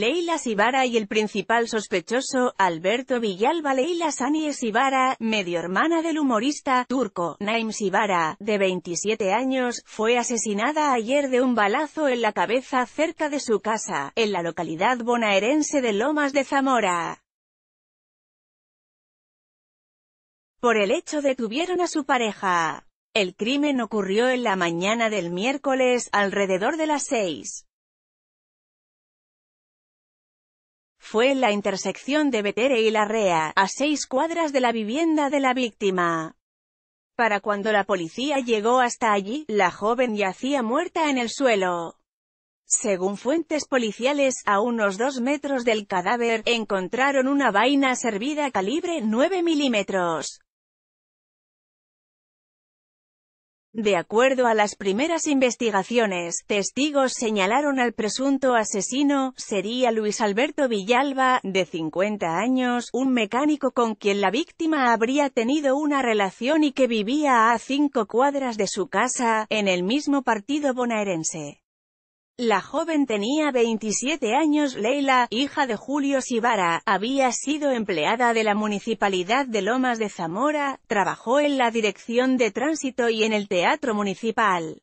Leila Sivara y el principal sospechoso, Alberto Villalba. Leila Zanie Sivara, medio hermana del humorista turco Naim Sibara, de 27 años, fue asesinada ayer de un balazo en la cabeza cerca de su casa, en la localidad bonaerense de Lomas de Zamora. Por el hecho detuvieron a su pareja. El crimen ocurrió en la mañana del miércoles, alrededor de las 6. Fue en la intersección de Betere y Larrea, a 6 cuadras de la vivienda de la víctima. Para cuando la policía llegó hasta allí, la joven yacía muerta en el suelo. Según fuentes policiales, a unos 2 metros del cadáver, encontraron una vaina servida calibre 9 milímetros. De acuerdo a las primeras investigaciones, testigos señalaron al presunto asesino, sería Luis Alberto Villalba, de 50 años, un mecánico con quien la víctima habría tenido una relación y que vivía a 5 cuadras de su casa, en el mismo partido bonaerense. La joven tenía 27 años. Leila, hija de Julio Sibara, había sido empleada de la Municipalidad de Lomas de Zamora, trabajó en la Dirección de Tránsito y en el Teatro Municipal.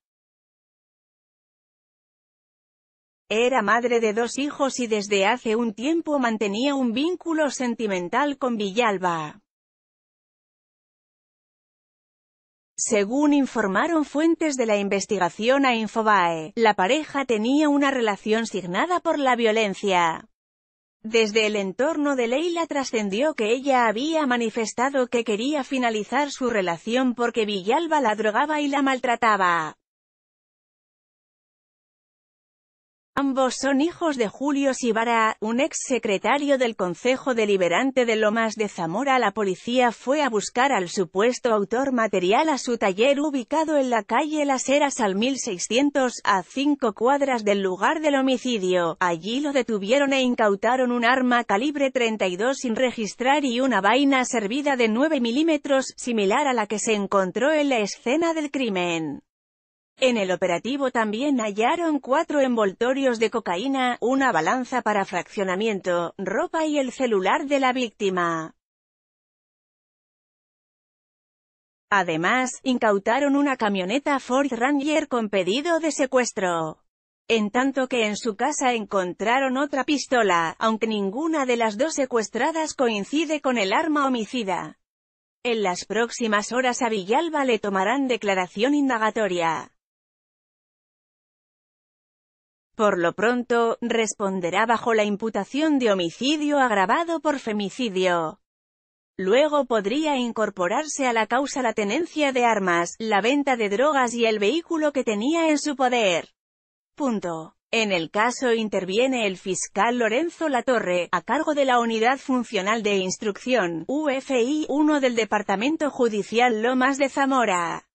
Era madre de 2 hijos y desde hace un tiempo mantenía un vínculo sentimental con Villalba. Según informaron fuentes de la investigación a Infobae, la pareja tenía una relación signada por la violencia. Desde el entorno de Leila trascendió que ella había manifestado que quería finalizar su relación porque Villalba la drogaba y la maltrataba. Ambos son hijos de Julio Sibara, un exsecretario del Consejo Deliberante de Lomas de Zamora. La policía fue a buscar al supuesto autor material a su taller ubicado en la calle Las Heras al 1600, a 5 cuadras del lugar del homicidio. Allí lo detuvieron e incautaron un arma calibre 32 sin registrar y una vaina servida de 9 milímetros, similar a la que se encontró en la escena del crimen. En el operativo también hallaron 4 envoltorios de cocaína, una balanza para fraccionamiento, ropa y el celular de la víctima. Además, incautaron una camioneta Ford Ranger con pedido de secuestro. En tanto que en su casa encontraron otra pistola, aunque ninguna de las 2 secuestradas coincide con el arma homicida. En las próximas horas a Villalba le tomarán declaración indagatoria. Por lo pronto, responderá bajo la imputación de homicidio agravado por femicidio. Luego podría incorporarse a la causa la tenencia de armas, la venta de drogas y el vehículo que tenía en su poder. Punto. En el caso interviene el fiscal Lorenzo Latorre, a cargo de la Unidad Funcional de Instrucción, UFI 1 del Departamento Judicial Lomas de Zamora.